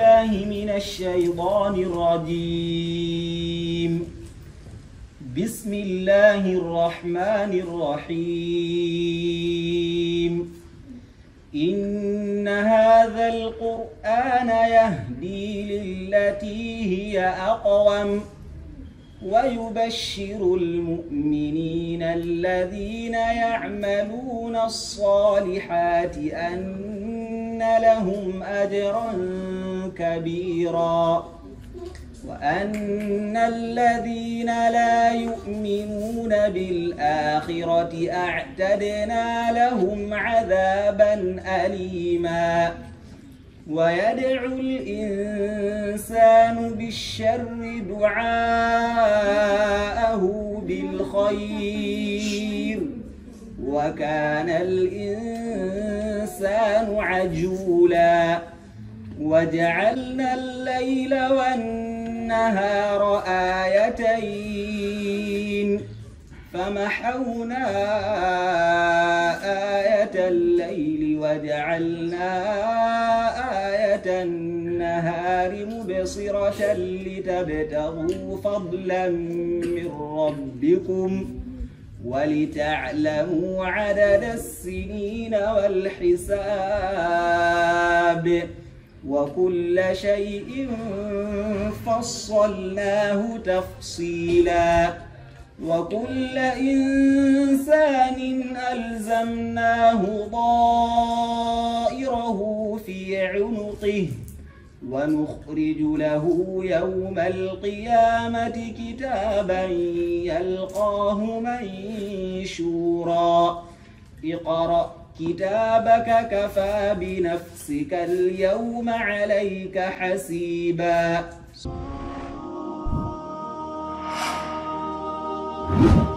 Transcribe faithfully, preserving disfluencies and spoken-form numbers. الله من الشيطان الرجيم. بسم الله الرحمن الرحيم. إن هذا القرآن يهدي للتي هي أقوم ويبشر المؤمنين الذين يعملون الصالحات أن لهم أجرا كبيرا وأن الذين لا يؤمنون بالآخرة أعتدنا لهم عذابا أليما. ويدعو الإنسان بالشر دعاءه بالخير وكان الإنسان عجولا. وجعلنا الليل والنهار آيتين فمحونا آية الليل وجعلنا آية النهار مبصرة لتبتغوا فضلا من ربكم ولتعلموا عدد السنين والحساب وكل شيء فصلناه تفصيلا. وكل إنسان ألزمناه طائره في عنقه ونخرج له يوم القيامة كتابا يلقاه منشورا. اقرأ كتابك كفى بنفسك اليوم عليك حسيبا.